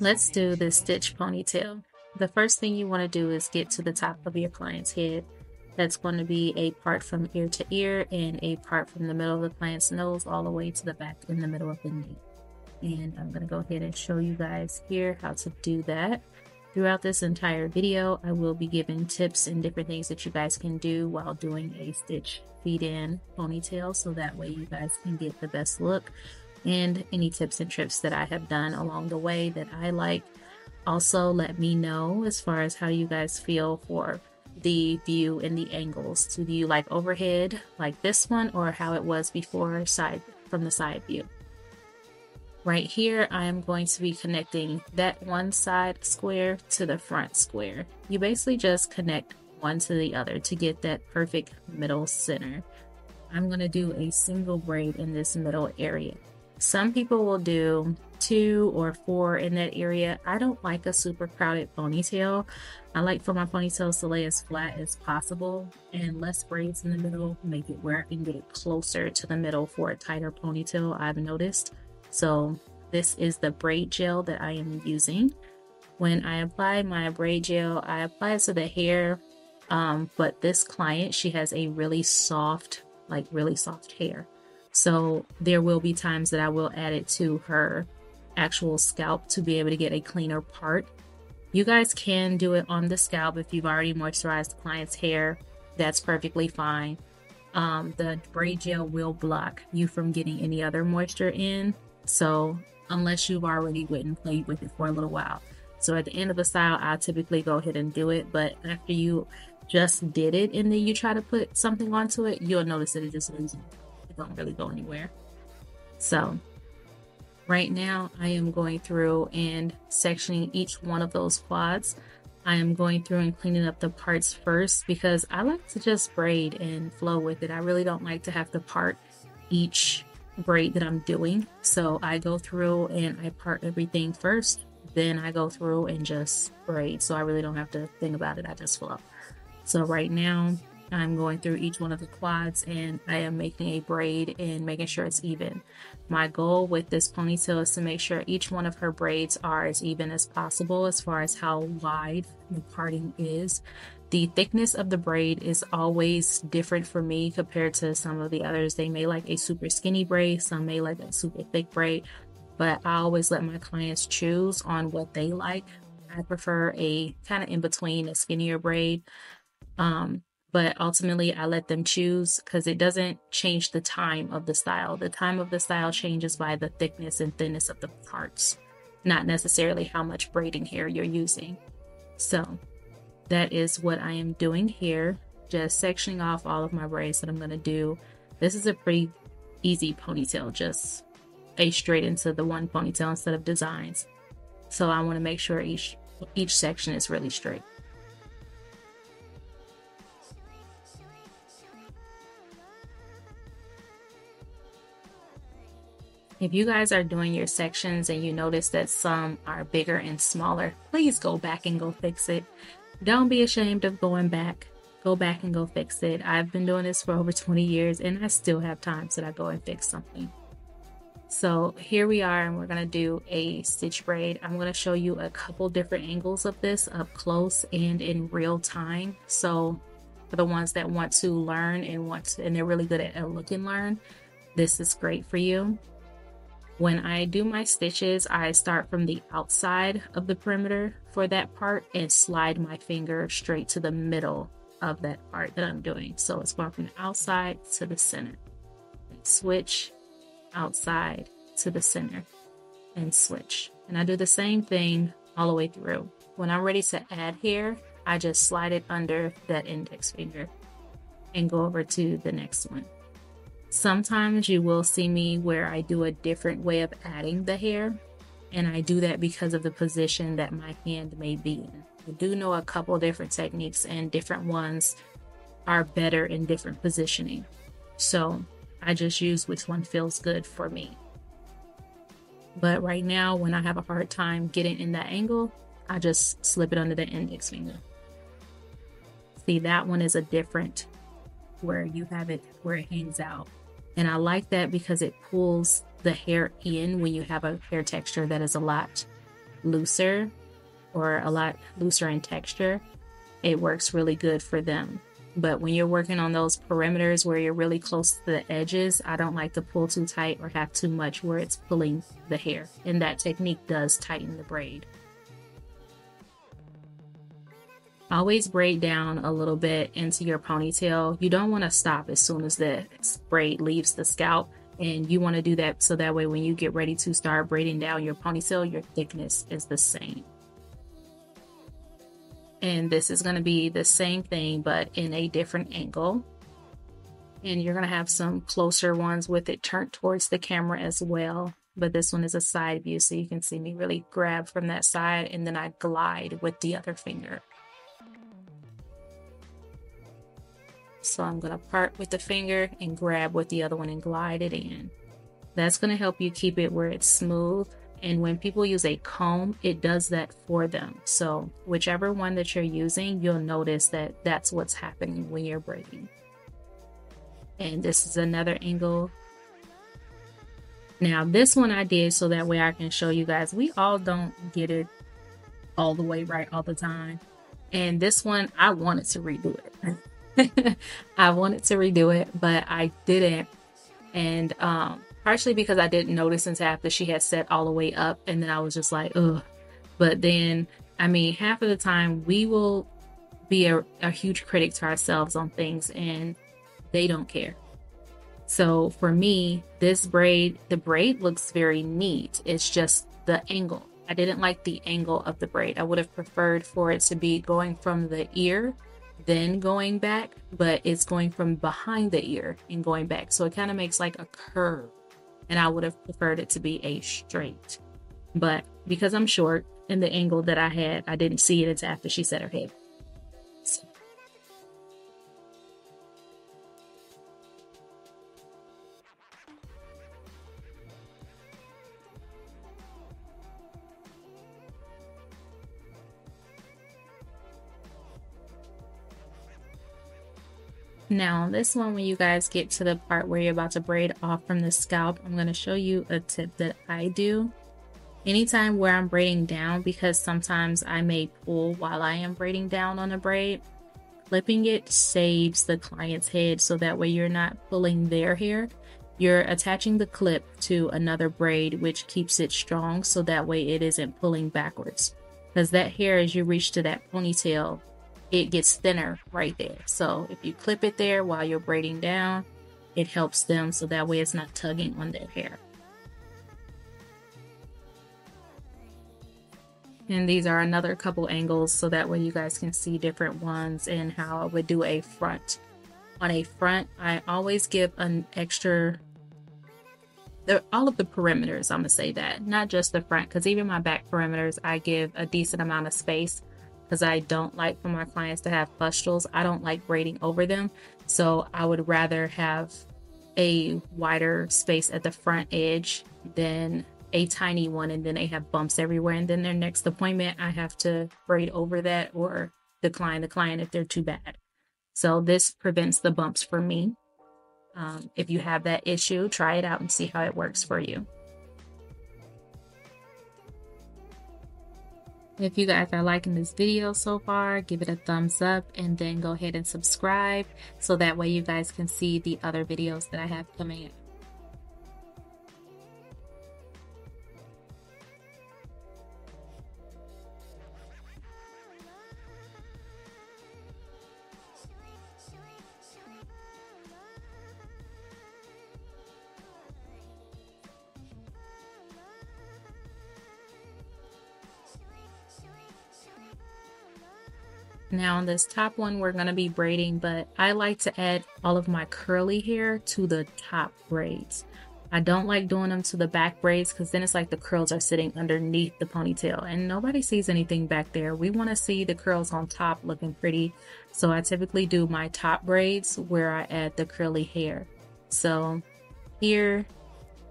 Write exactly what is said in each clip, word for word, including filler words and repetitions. Let's do this stitch ponytail. The first thing you want to do is get to the top of your client's head. That's going to be a part from ear to ear and a part from the middle of the client's nose all the way to the back in the middle of the knee. And I'm going to go ahead and show you guys here how to do that. Throughout this entire video, I will be giving tips and different things that you guys can do while doing a stitch feed-in ponytail, so that way you guys can get the best look, and any tips and tricks that I have done along the way that I like. Also, let me know as far as how you guys feel for the view and the angles. So do you like overhead like this one, or how it was before, side from the side view? Right here, I'm going to be connecting that one side square to the front square. You basically just connect one to the other to get that perfect middle center. I'm going to do a single braid in this middle area. Some people will do two or four in that area. I don't like a super crowded ponytail. I like for my ponytails to lay as flat as possible, and less braids in the middle make it where I can get it closer to the middle for a tighter ponytail, I've noticed. So this is the braid gel that I am using. When I apply my braid gel, I apply it to the hair, um, but this client, she has a really soft, like really soft hair. So there will be times that I will add it to her actual scalp to be able to get a cleaner part. You guys can do it on the scalp if you've already moisturized the client's hair. That's perfectly fine. Um, the braid gel will block you from getting any other moisture in. So unless you've already went and played with it for a little while. So at the end of a style, I typically go ahead and do it. But after you just did it and then you try to put something onto it, you'll notice that it just loses. Don't really go anywhere. So right now I am going through and sectioning each one of those quads. I am going through and cleaning up the parts first, because I like to just braid and flow with it. I really don't like to have to part each braid that I'm doing, so I go through and I part everything first, then I go through and just braid, so I really don't have to think about it. I just flow. So right now I'm going through each one of the quads and I am making a braid and making sure it's even. My goal with this ponytail is to make sure each one of her braids are as even as possible as far as how wide the parting is. The thickness of the braid is always different for me compared to some of the others. They may like a super skinny braid, some may like a super thick braid, but I always let my clients choose on what they like. I prefer a kind of in between, a skinnier braid. Um, But ultimately, I let them choose, because it doesn't change the time of the style. The time of the style changes by the thickness and thinness of the parts, not necessarily how much braiding hair you're using. So that is what I am doing here, just sectioning off all of my braids that I'm going to do. This is a pretty easy ponytail, just a straight into the one ponytail instead of designs. So I want to make sure each, each section is really straight. If you guys are doing your sections and you notice that some are bigger and smaller, please go back and go fix it. Don't be ashamed of going back. Go back and go fix it. I've been doing this for over twenty years and I still have times that I go and fix something. So here we are, and we're going to do a stitch braid. I'm going to show you a couple different angles of this up close and in real time. So for the ones that want to learn and want to, and they're really good at a look and learn, this is great for you. When I do my stitches, I start from the outside of the perimeter for that part and slide my finger straight to the middle of that part that I'm doing. So it's going from the outside to the center. Switch, outside to the center, and switch. And I do the same thing all the way through. When I'm ready to add hair, I just slide it under that index finger and go over to the next one. Sometimes you will see me where I do a different way of adding the hair, and I do that because of the position that my hand may be in. I do know a couple different techniques, and different ones are better in different positioning. So I just use which one feels good for me. But right now, when I have a hard time getting in that angle, I just slip it under the index finger. See, that one is a different where you have it where it hangs out. And I like that because it pulls the hair in when you have a hair texture that is a lot looser or a lot looser in texture, it works really good for them. But when you're working on those perimeters where you're really close to the edges, I don't like to pull too tight or have too much where it's pulling the hair. And that technique does tighten the braid. Always braid down a little bit into your ponytail. You don't want to stop as soon as the braid leaves the scalp. And you want to do that so that way when you get ready to start braiding down your ponytail, your thickness is the same. And this is going to be the same thing, but in a different angle. And you're going to have some closer ones with it turned towards the camera as well. But this one is a side view, so you can see me really grab from that side, and then I glide with the other finger. So I'm going to part with the finger and grab with the other one and glide it in. That's going to help you keep it where it's smooth. And when people use a comb, it does that for them. So whichever one that you're using, you'll notice that that's what's happening when you're braiding. And this is another angle. Now this one I did so that way I can show you guys, we all don't get it all the way right all the time. And this one, I wanted to redo it. I wanted to redo it, but I didn't. And, um, partially because I didn't notice until after she had set all the way up, and then I was just like, ugh. But then, I mean, half of the time we will be a, a huge critic to ourselves on things, and they don't care. So for me, this braid, the braid looks very neat. It's just the angle. I didn't like the angle of the braid. I would have preferred for it to be going from the ear then going back, but it's going from behind the ear and going back. So it kind of makes like a curve. And I would have preferred it to be a straight. But because I'm short and the angle that I had, I didn't see it until after she set her head. So. Now this one, when you guys get to the part where you're about to braid off from the scalp, I'm going to show you a tip that I do anytime where I'm braiding down, because sometimes I may pull while I am braiding down on a braid. Clipping it saves the client's head, so that way you're not pulling their hair. You're attaching the clip to another braid, which keeps it strong, so that way it isn't pulling backwards, because that hair, as you reach to that ponytail, it gets thinner right there. So if you clip it there while you're braiding down, it helps them so that way it's not tugging on their hair. And these are another couple angles so that way you guys can see different ones and how I would do a front. On a front, I always give an extra, all of the perimeters, I'm gonna say that, not just the front, because even my back perimeters, I give a decent amount of space, because I don't like for my clients to have pustules. I don't like braiding over them. So I would rather have a wider space at the front edge than a tiny one, and then they have bumps everywhere. And then their next appointment, I have to braid over that or decline the client if they're too bad. So this prevents the bumps for me. Um, if you have that issue, try it out and see how it works for you. If you guys are liking this video so far, give it a thumbs up and then go ahead and subscribe so that way you guys can see the other videos that I have coming up. Now on this top one, we're going to be braiding, but I like to add all of my curly hair to the top braids. I don't like doing them to the back braids, because then it's like the curls are sitting underneath the ponytail and nobody sees anything back there. We want to see the curls on top looking pretty. So I typically do my top braids where I add the curly hair. So here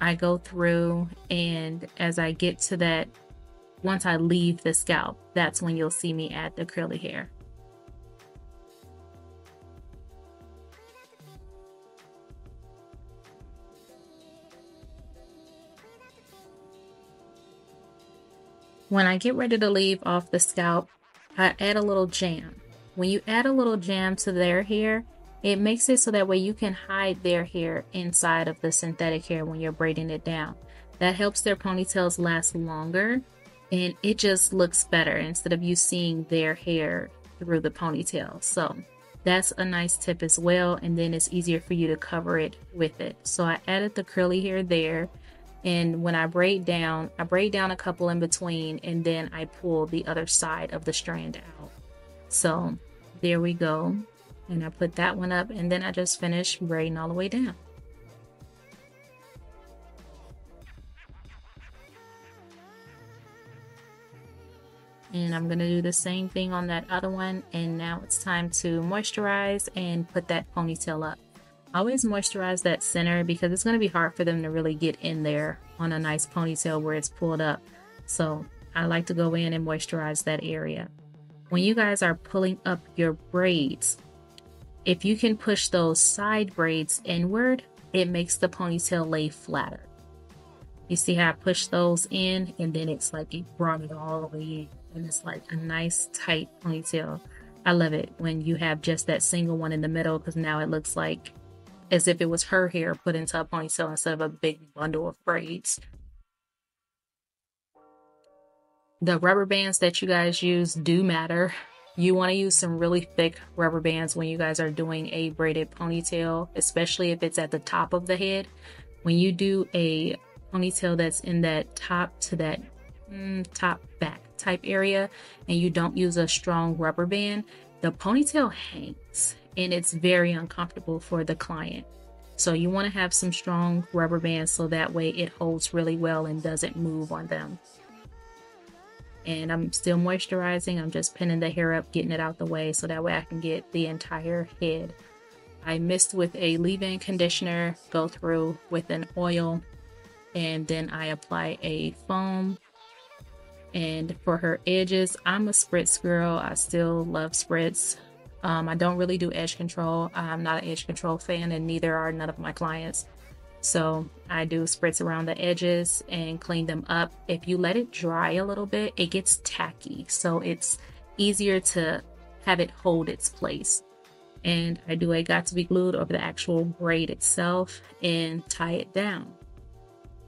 I go through, and as I get to that, once I leave the scalp, that's when you'll see me add the curly hair. When I get ready to leave off the scalp, I add a little jam. When you add a little jam to their hair, it makes it so that way you can hide their hair inside of the synthetic hair when you're braiding it down. That helps their ponytails last longer, and it just looks better instead of you seeing their hair through the ponytail. So that's a nice tip as well, and then it's easier for you to cover it with it. So I added the curly hair there, and when I braid down, I braid down a couple in between, and then I pull the other side of the strand out. So there we go, and I put that one up, and then I just finish braiding all the way down. And I'm gonna do the same thing on that other one. And now it's time to moisturize and put that ponytail up. Always moisturize that center because it's gonna be hard for them to really get in there on a nice ponytail where it's pulled up. So I like to go in and moisturize that area. When you guys are pulling up your braids, if you can push those side braids inward, it makes the ponytail lay flatter. You see how I pushed those in, and then it's like it brought it all the way in. And it's like a nice tight ponytail. I love it when you have just that single one in the middle, because now it looks like as if it was her hair put into a ponytail instead of a big bundle of braids. The rubber bands that you guys use do matter. You want to use some really thick rubber bands when you guys are doing a braided ponytail, especially if it's at the top of the head. When you do a ponytail that's in that top to that mm, top back type area, and you don't use a strong rubber band, the ponytail hangs and it's very uncomfortable for the client. So you want to have some strong rubber bands so that way it holds really well and doesn't move on them. And I'm still moisturizing. I'm just pinning the hair up, getting it out the way so that way I can get the entire head. I mist with a leave-in conditioner, go through with an oil, and then I apply a foam. And for her edges, I'm a spritz girl. I still love spritz. Um, I don't really do edge control. I'm not an edge control fan, and neither are none of my clients. So I do spritz around the edges and clean them up. If you let it dry a little bit, it gets tacky. So it's easier to have it hold its place. And I do a got to be glued over the actual braid itself and tie it down.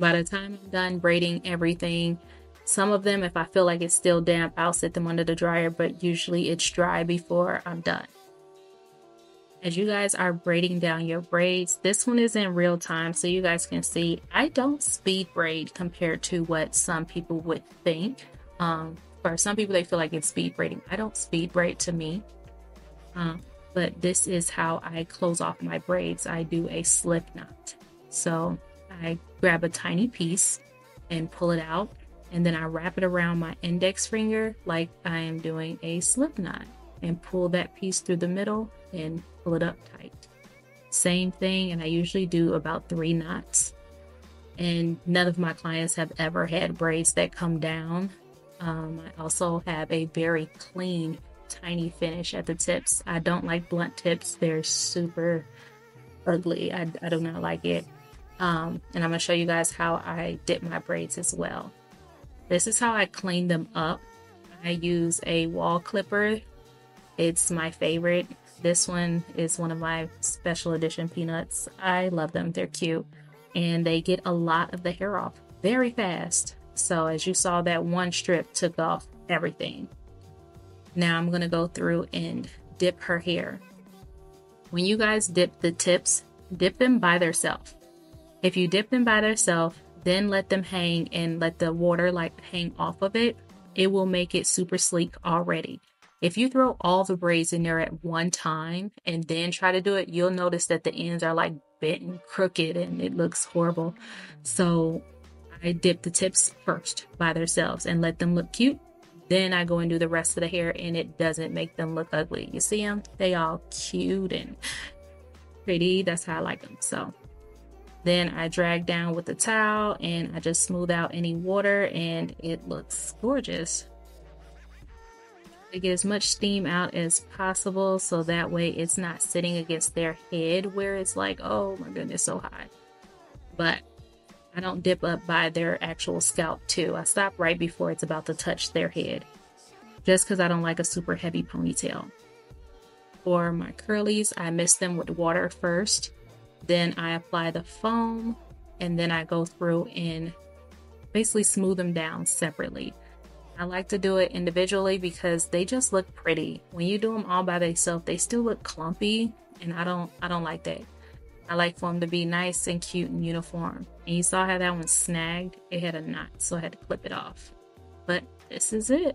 By the time I'm done braiding everything, some of them, if I feel like it's still damp, I'll sit them under the dryer, but usually it's dry before I'm done. As you guys are braiding down your braids, this one is in real time, so you guys can see I don't speed braid compared to what some people would think. Um, for some people, they feel like it's speed braiding. I don't speed braid to me, um, but this is how I close off my braids. I do a slip knot. So I grab a tiny piece and pull it out. And then I wrap it around my index finger like I am doing a slip knot and pull that piece through the middle and pull it up tight. Same thing, and I usually do about three knots. And none of my clients have ever had braids that come down. Um, I also have a very clean, tiny finish at the tips. I don't like blunt tips. They're super ugly. I, I do not like it. Um, and I'm gonna show you guys how I dip my braids as well. This is how I clean them up. I use a wall clipper. It's my favorite. This one is one of my special edition peanuts. I love them, they're cute. And they get a lot of the hair off very fast. So as you saw, that one strip took off everything. Now I'm gonna go through and dip her hair. When you guys dip the tips, dip them by themselves. If you dip them by themselves, then let them hang and let the water like hang off of it. It will make it super sleek already. If you throw all the braids in there at one time and then try to do it, you'll notice that the ends are like bent and crooked and it looks horrible. So I dip the tips first by themselves and let them look cute. Then I go and do the rest of the hair, and it doesn't make them look ugly. You see them? They all cute and pretty. That's how I like them. So then I drag down with the towel and I just smooth out any water, and it looks gorgeous. I get as much steam out as possible so that way it's not sitting against their head where it's like, oh my goodness, so hot. But I don't dip up by their actual scalp too. I stop right before it's about to touch their head, just because I don't like a super heavy ponytail. For my curlies, I mist them with water first, then I apply the foam, and then I go through and basically smooth them down separately. I like to do it individually because they just look pretty. When you do them all by themselves, they still look clumpy, and I don't, I don't like that. I like for them to be nice and cute and uniform. And you saw how that one snagged? It had a knot, so I had to clip it off. But this is it.